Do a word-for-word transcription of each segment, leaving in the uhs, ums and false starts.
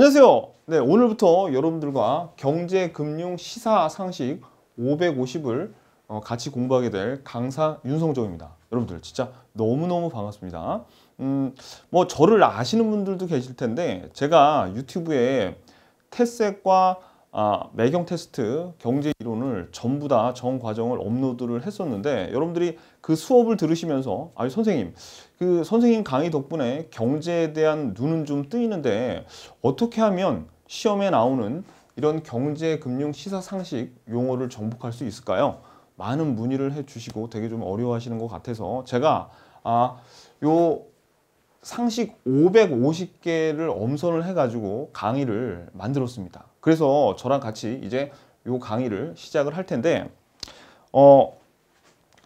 안녕하세요. 네, 오늘부터 여러분들과 경제금융시사상식 오백오십을 어, 같이 공부하게 될 강사 윤성종입니다. 여러분들 진짜 너무너무 반갑습니다. 음, 뭐 저를 아시는 분들도 계실 텐데 제가 유튜브에 테셋과 아, 매경 테스트 경제 이론을 전부 다 전 과정을 업로드를 했었는데 여러분들이 그 수업을 들으시면서 아유 선생님 그 선생님 강의 덕분에 경제에 대한 눈은 좀 뜨이는데 어떻게 하면 시험에 나오는 이런 경제 금융 시사 상식 용어를 정복할 수 있을까요? 많은 문의를 해주시고 되게 좀 어려워하시는 것 같아서 제가 아, 요 상식 오백오십 개를 엄선을 해가지고 강의를 만들었습니다. 그래서 저랑 같이 이제 요 강의를 시작을 할 텐데, 어,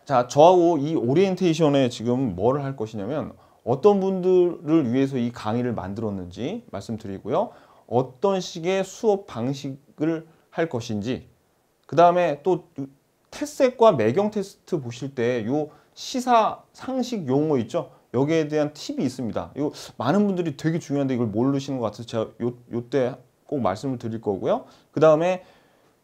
자, 저하고 이 오리엔테이션에 지금 뭘 할 것이냐면 어떤 분들을 위해서 이 강의를 만들었는지 말씀드리고요. 어떤 식의 수업 방식을 할 것인지, 그 다음에 또 테셋과 매경 테스트 보실 때 요 시사 상식 용어 있죠? 여기에 대한 팁이 있습니다. 이거 많은 분들이 되게 중요한데 이걸 모르시는 것 같아서 제가 요, 요때 꼭 말씀을 드릴 거고요. 그 다음에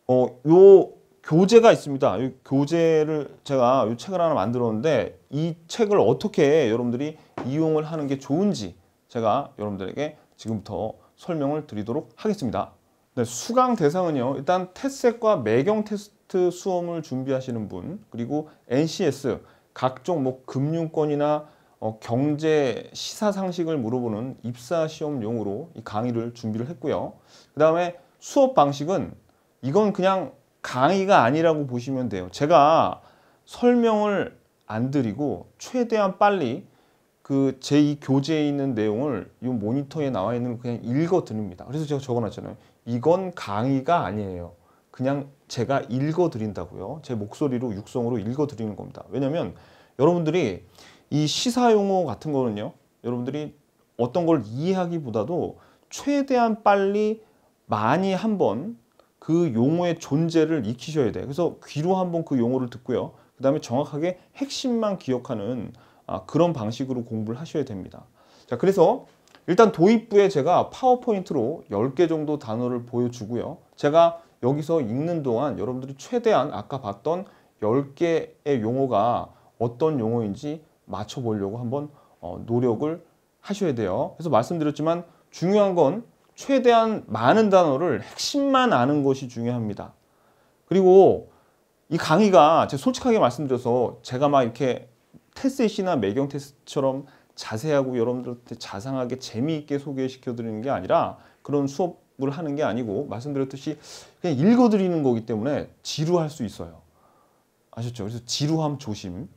어, 요 교재가 있습니다. 요 교재를 제가 요 책을 하나 만들었는데 이 책을 어떻게 여러분들이 이용을 하는 게 좋은지 제가 여러분들에게 지금부터 설명을 드리도록 하겠습니다. 네, 수강 대상은요. 일단 테셋과 매경 테스트 수험을 준비하시는 분, 그리고 엔씨에스 각종 뭐 금융권이나 어, 경제 시사상식을 물어보는 입사시험용으로 이 강의를 준비를 했고요. 그 다음에 수업 방식은 이건 그냥 강의가 아니라고 보시면 돼요. 제가 설명을 안 드리고 최대한 빨리 그 제이 교재에 있는 내용을 이 모니터에 나와 있는 걸 그냥 읽어 드립니다. 그래서 제가 적어놨잖아요. 이건 강의가 아니에요. 그냥 제가 읽어 드린다고요. 제 목소리로 육성으로 읽어 드리는 겁니다. 왜냐면 여러분들이 이 시사용어 같은 거는요, 여러분들이 어떤 걸 이해하기보다도 최대한 빨리 많이 한번 그 용어의 존재를 익히셔야 돼요. 그래서 귀로 한번 그 용어를 듣고요. 그 다음에 정확하게 핵심만 기억하는 아, 그런 방식으로 공부를 하셔야 됩니다. 자, 그래서 일단 도입부에 제가 파워포인트로 열 개 정도 단어를 보여주고요. 제가 여기서 읽는 동안 여러분들이 최대한 아까 봤던 열 개의 용어가 어떤 용어인지 맞춰보려고 한번 어, 노력을 하셔야 돼요. 그래서 말씀드렸지만 중요한 건 최대한 많은 단어를 핵심만 아는 것이 중요합니다. 그리고 이 강의가 제가 솔직하게 말씀드려서 제가 막 이렇게 테셋이나 매경 테스트처럼 자세하고 여러분들한테 자상하게 재미있게 소개시켜드리는 게 아니라 그런 수업을 하는 게 아니고 말씀드렸듯이 그냥 읽어드리는 거기 때문에 지루할 수 있어요. 아셨죠? 그래서 지루함 조심.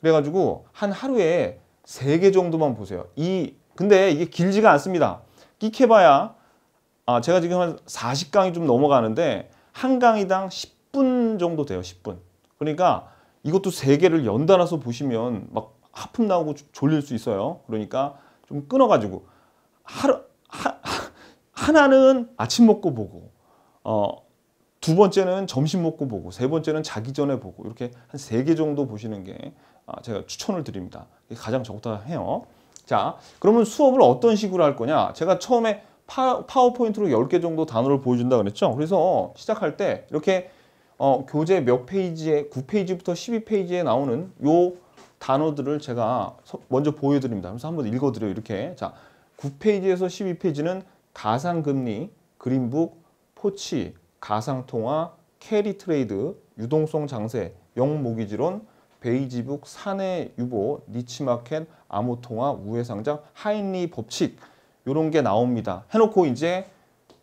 그래가지고 한 하루에 세 개 정도만 보세요. 이 근데 이게 길지가 않습니다. 끽해봐야 아 제가 지금 한 사십 강이 좀 넘어가는데 한 강의당 십 분 정도 돼요. 십 분. 그러니까 이것도 세 개를 연달아서 보시면 막 하품 나오고 졸릴 수 있어요. 그러니까 좀 끊어가지고 하루 하, 하나는 아침 먹고 보고 어. 두 번째는 점심 먹고 보고, 세 번째는 자기 전에 보고 이렇게 한 세 개 정도 보시는 게 제가 추천을 드립니다. 가장 적당해요. 자, 그러면 수업을 어떤 식으로 할 거냐? 제가 처음에 파, 파워포인트로 열 개 정도 단어를 보여준다 그랬죠? 그래서 시작할 때 이렇게 어, 교재 몇 페이지에, 구 페이지부터 십이 페이지에 나오는 요 단어들을 제가 먼저 보여드립니다. 그래서 한번 읽어드려요. 이렇게. 자, 구 페이지에서 십이 페이지는 가상금리, 그린북, 포치, 가상통화, 캐리트레이드, 유동성 장세, 영모기지론, 베이지북, 사내 유보, 니치마켓, 암호통화, 우회상장, 하인리 법칙 이런 게 나옵니다. 해놓고 이제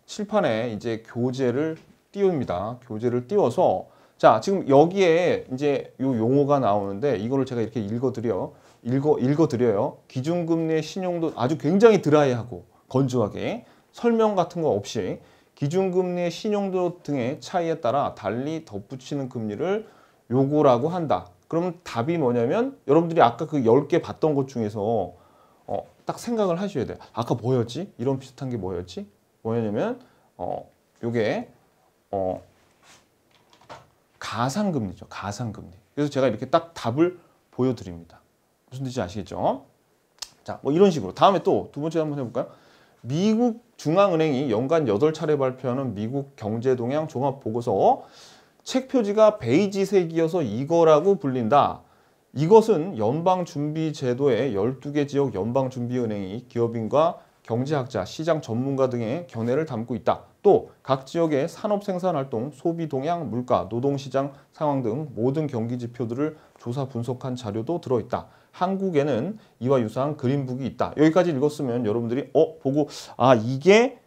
칠판에 이제 교재를 띄웁니다. 교재를 띄워서 자 지금 여기에 이제 요 용어가 나오는데 이거를 제가 이렇게 읽어드려 읽어 읽어드려요. 기준금리의 신용도 아주 굉장히 드라이하고 건조하게 설명 같은 거 없이. 기준금리의 신용도 등의 차이에 따라 달리 덧붙이는 금리를 요구라고 한다. 그럼 답이 뭐냐면 여러분들이 아까 그 열 개 봤던 것 중에서 어, 딱 생각을 하셔야 돼요. 아까 뭐였지? 이런 비슷한 게 뭐였지? 뭐냐면 어, 요게 어, 가상금리죠. 가상금리. 그래서 제가 이렇게 딱 답을 보여드립니다. 무슨 뜻인지 아시겠죠? 자, 뭐 이런 식으로. 다음에 또 두 번째 한번 해볼까요? 미국 중앙은행이 연간 여덟 차례 발표하는 미국 경제동향 종합보고서 책 표지가 베이지색이어서 이거라고 불린다. 이것은 연방준비제도의 열두 개 지역 연방준비은행이 기업인과 경제학자, 시장 전문가 등의 견해를 담고 있다. 또 각 지역의 산업 생산 활동, 소비 동향, 물가, 노동시장 상황 등 모든 경기 지표들을 조사 분석한 자료도 들어있다. 한국에는 이와 유사한 그린북이 있다. 여기까지 읽었으면 여러분들이 어? 보고 아 이게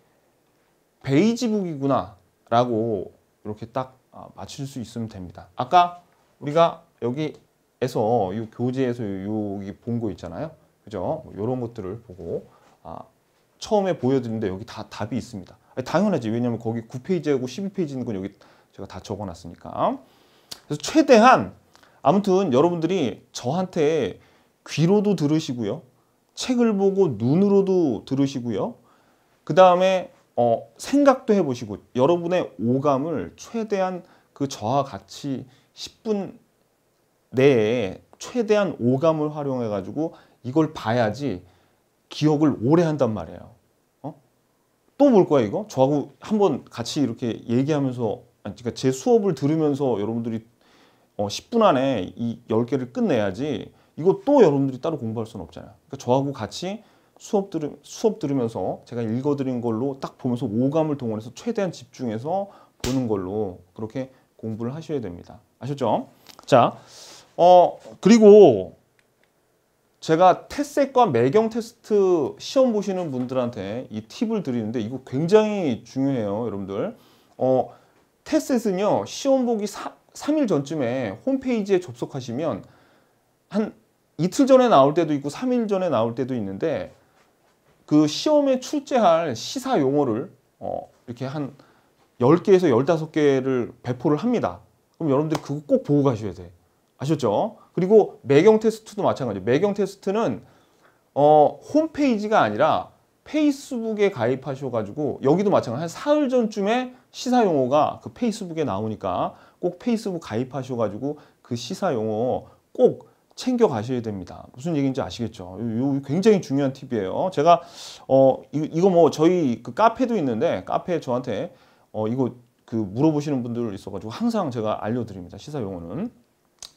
베이지북이구나 라고 이렇게 딱 맞출 수 있으면 됩니다. 아까 우리가 여기에서 이 교재에서 여기 본 거 있잖아요. 그죠? 이런 것들을 보고 아, 처음에 보여드리는데 여기 다 답이 있습니다. 당연하지. 왜냐면 거기 구 페이지하고 십이 페이지 있는 건 여기 제가 다 적어놨으니까. 그래서 최대한 아무튼 여러분들이 저한테 귀로도 들으시고요. 책을 보고 눈으로도 들으시고요. 그 다음에 어, 생각도 해보시고 여러분의 오감을 최대한 그 저와 같이 십 분 내에 최대한 오감을 활용해가지고 이걸 봐야지 기억을 오래 한단 말이에요. 어? 또 볼 거야 이거? 저하고 한번 같이 이렇게 얘기하면서 그러니까 제 수업을 들으면서 여러분들이 어, 십 분 안에 이 열 개를 끝내야지 이거 또 여러분들이 따로 공부할 수는 없잖아요. 그러니까 저하고 같이 수업, 들으, 수업 들으면서 제가 읽어드린 걸로 딱 보면서 오감을 동원해서 최대한 집중해서 보는 걸로 그렇게 공부를 하셔야 됩니다. 아셨죠? 자, 어 그리고 제가 테셋과 매경 테스트 시험 보시는 분들한테 이 팁을 드리는데 이거 굉장히 중요해요. 여러분들 어 테셋은요 시험 보기 사, 삼 일 전쯤에 홈페이지에 접속하시면 한 이틀 전에 나올 때도 있고 삼 일 전에 나올 때도 있는데 그 시험에 출제할 시사 용어를 어, 이렇게 한 열 개에서 열다섯 개를 배포를 합니다. 그럼 여러분들 그거 꼭 보고 가셔야 돼. 아셨죠? 그리고 매경 테스트도 마찬가지예요. 매경 테스트는 어, 홈페이지가 아니라 페이스북에 가입하셔가지고 여기도 마찬가지예요. 한 사흘 전쯤에 시사 용어가 그 페이스북에 나오니까 꼭 페이스북 가입하셔가지고 그 시사 용어 꼭 챙겨 가셔야 됩니다. 무슨 얘기인지 아시겠죠? 요 굉장히 중요한 팁이에요. 제가 어 이거 뭐 저희 그 카페도 있는데 카페에 저한테 어 이거 그 물어보시는 분들 있어가지고 항상 제가 알려드립니다. 시사 용어는.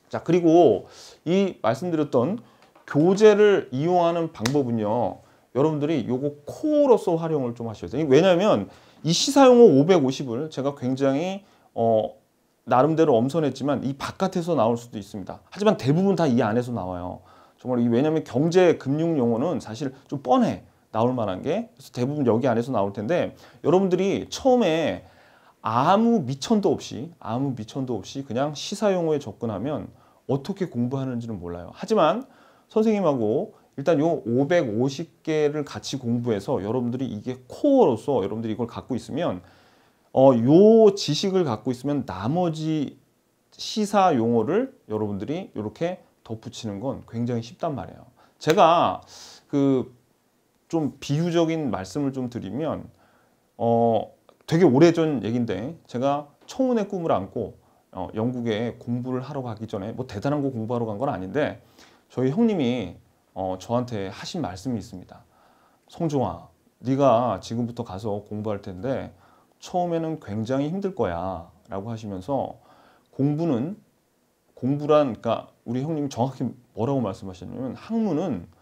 자 그리고 이 말씀드렸던 교재를 이용하는 방법은요. 여러분들이 요거 코어로서 활용을 좀 하셔야 돼요. 왜냐하면 이 시사 용어 오백오십을 제가 굉장히 어 나름대로 엄선했지만 이 바깥에서 나올 수도 있습니다. 하지만 대부분 다 이 안에서 나와요. 정말 이 왜냐하면 경제 금융 용어는 사실 좀 뻔해 나올 만한 게 그래서 대부분 여기 안에서 나올 텐데 여러분들이 처음에 아무 미천도 없이 아무 미천도 없이 그냥 시사 용어에 접근하면 어떻게 공부하는지는 몰라요. 하지만 선생님하고 일단 요 오백오십 개를 같이 공부해서 여러분들이 이게 코어로서 여러분들이 이걸 갖고 있으면 어, 요 지식을 갖고 있으면 나머지 시사 용어를 여러분들이 이렇게 덧붙이는 건 굉장히 쉽단 말이에요. 제가 그 좀 비유적인 말씀을 좀 드리면 어, 되게 오래전 얘긴데 제가 청운의 꿈을 안고 어, 영국에 공부를 하러 가기 전에 뭐 대단한 거 공부하러 간 건 아닌데 저희 형님이 어, 저한테 하신 말씀이 있습니다. 성종아, 네가 지금부터 가서 공부할 텐데 처음에는 굉장히 힘들 거야 라고 하시면서 공부는 공부란 그러니까 우리 형님이 정확히 뭐라고 말씀하시냐면 학문은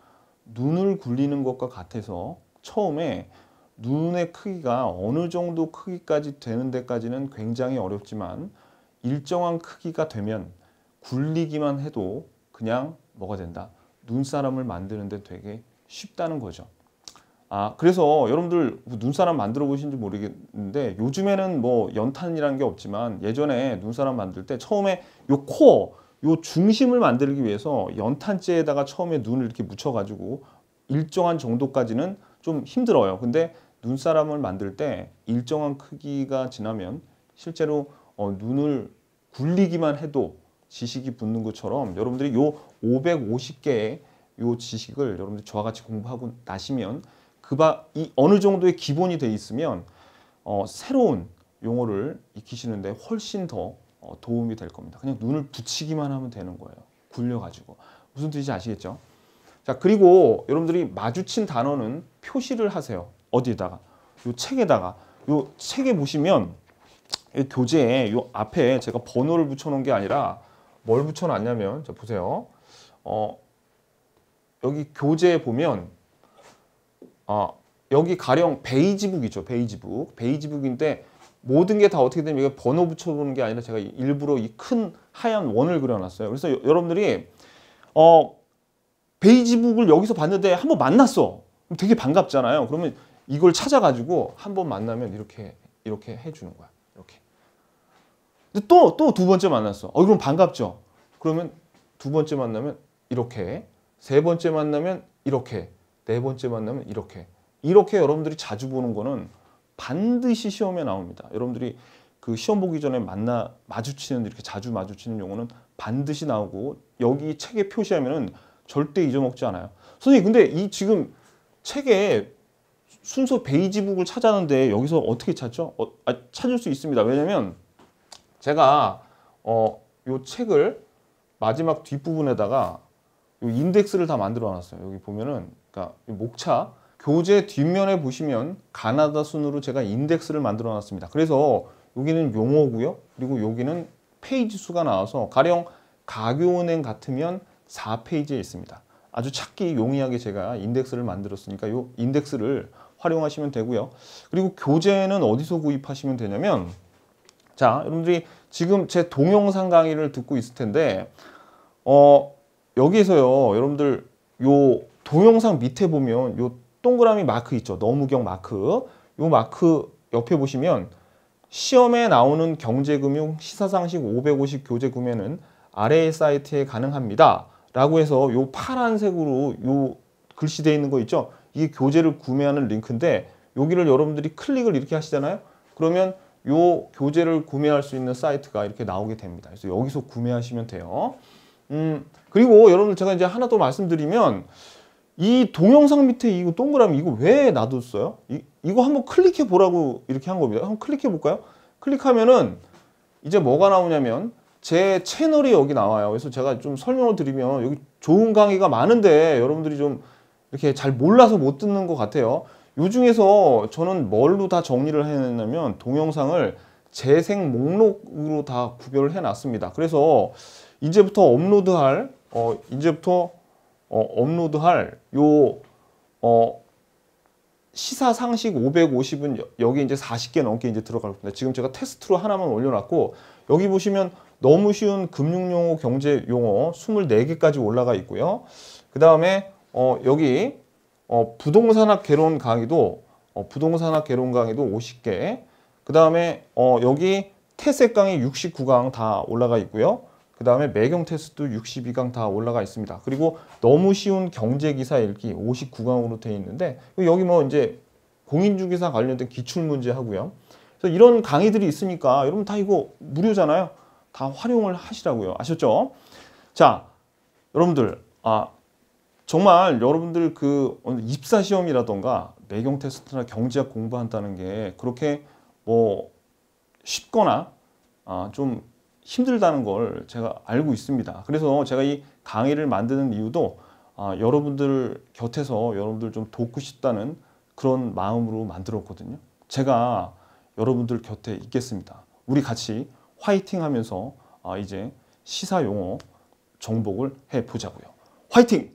눈을 굴리는 것과 같아서 처음에 눈의 크기가 어느 정도 크기까지 되는 데까지는 굉장히 어렵지만 일정한 크기가 되면 굴리기만 해도 그냥 뭐가 된다. 눈사람을 만드는 데 되게 쉽다는 거죠. 아 그래서 여러분들 눈사람 만들어 보신지 모르겠는데 요즘에는 뭐 연탄이라는 게 없지만 예전에 눈사람 만들 때 처음에 요 코어, 요 중심을 만들기 위해서 연탄재에다가 처음에 눈을 이렇게 묻혀가지고 일정한 정도까지는 좀 힘들어요. 근데 눈사람을 만들 때 일정한 크기가 지나면 실제로 어, 눈을 굴리기만 해도 지식이 붙는 것처럼 여러분들이 요 오백오십 개의 요 지식을 여러분들 저와 같이 공부하고 나시면 그 바, 이 어느 정도의 기본이 돼 있으면 어, 새로운 용어를 익히시는데 훨씬 더 어, 도움이 될 겁니다. 그냥 눈을 붙이기만 하면 되는 거예요. 굴려가지고. 무슨 뜻인지 아시겠죠? 자 그리고 여러분들이 마주친 단어는 표시를 하세요. 어디에다가? 요 책에다가. 요 책에 보시면 이 교재에 요 앞에 제가 번호를 붙여놓은 게 아니라 뭘 붙여놨냐면, 자, 보세요. 어, 여기 교재에 보면, 어, 여기 가령 베이지북이죠. 베이지북. 베이지북인데 모든 게 다 어떻게 되면 여기 번호 붙여놓은 게 아니라 제가 일부러 이 큰 하얀 원을 그려놨어요. 그래서 여, 여러분들이 어, 베이지북을 여기서 봤는데 한번 만났어. 되게 반갑잖아요. 그러면 이걸 찾아가지고 한번 만나면 이렇게 이렇게 해주는 거야. 이렇게. 근데 또 또 두 번째 만났어. 어, 그럼 반갑죠. 그러면 두 번째 만나면 이렇게, 세 번째 만나면 이렇게, 네 번째 만나면 이렇게. 이렇게 여러분들이 자주 보는 거는 반드시 시험에 나옵니다. 여러분들이 그 시험 보기 전에 만나 마주치는, 이렇게 자주 마주치는 용어는 반드시 나오고, 여기 책에 표시하면은 절대 잊어먹지 않아요. 선생님, 근데 이 지금 책에 순서 베이지북을 찾았는데 여기서 어떻게 찾죠? 어, 아, 찾을 수 있습니다. 왜냐면 제가 어, 요 책을 마지막 뒷부분에다가 요 인덱스를 다 만들어 놨어요. 여기 보면은, 그러니까 목차 교재 뒷면에 보시면 가나다 순으로 제가 인덱스를 만들어 놨습니다. 그래서 여기는 용어고요. 그리고 여기는 페이지 수가 나와서 가령 가교은행 같으면 사 페이지에 있습니다. 아주 찾기 용이하게 제가 인덱스를 만들었으니까 이 인덱스를 활용하시면 되고요. 그리고 교재는 어디서 구입하시면 되냐면, 자, 여러분들이 지금 제 동영상 강의를 듣고 있을 텐데, 어, 여기에서요, 여러분들 요 동영상 밑에 보면 요 동그라미 마크 있죠. 너무경 마크. 요 마크 옆에 보시면 시험에 나오는 경제금융 시사상식 오백오십 교재 구매는 아래의 사이트에 가능합니다. 라고 해서 요 파란색으로 요 글씨되어 있는 거 있죠? 이게 교재를 구매하는 링크인데, 여기를 여러분들이 클릭을 이렇게 하시잖아요? 그러면 요 교재를 구매할 수 있는 사이트가 이렇게 나오게 됩니다. 그래서 여기서 구매하시면 돼요. 음, 그리고 여러분들 제가 이제 하나 더 말씀드리면, 이 동영상 밑에 이거 동그라미 이거 왜 놔뒀어요? 이, 이거 한번 클릭해 보라고 이렇게 한 겁니다. 한번 클릭해 볼까요? 클릭하면은 이제 뭐가 나오냐면 제 채널이 여기 나와요. 그래서 제가 좀 설명을 드리면, 여기 좋은 강의가 많은데 여러분들이 좀 이렇게 잘 몰라서 못 듣는 것 같아요. 요 중에서 저는 뭘로 다 정리를 해놨냐면 동영상을 재생 목록으로 다 구별을 해놨습니다. 그래서 이제부터 업로드할, 어, 이제부터 어, 업로드할 요 어, 시사상식 오백오십은 여기 이제 사십 개 넘게 이제 들어갈 겁니다. 지금 제가 테스트로 하나만 올려놨고, 여기 보시면 너무 쉬운 금융용어, 경제용어 이십사 개까지 올라가 있고요. 그 다음에 어, 여기 어, 부동산학 개론 강의도 어, 부동산학 개론 강의도 오십 개. 그 다음에 어, 여기 테셋 강의 육십구 강 다 올라가 있고요. 그 다음에 매경테스트 육십이 강 다 올라가 있습니다. 그리고 너무 쉬운 경제기사 읽기 오십구 강으로 되어 있는데, 여기 뭐 이제 공인중개사 관련된 기출문제 하고요. 그래서 이런 강의들이 있으니까 여러분 다 이거 무료잖아요. 다 활용을 하시라고요. 아셨죠? 자, 여러분들, 아, 정말 여러분들 그 입사시험이라던가 매경 테스트나 경제학 공부한다는 게 그렇게 뭐 쉽거나 아, 좀 힘들다는 걸 제가 알고 있습니다. 그래서 제가 이 강의를 만드는 이유도 아, 여러분들 곁에서 여러분들 좀 돕고 싶다는 그런 마음으로 만들었거든요. 제가 여러분들 곁에 있겠습니다. 우리 같이 화이팅 하면서 이제 시사용어 정복을 해보자고요. 화이팅!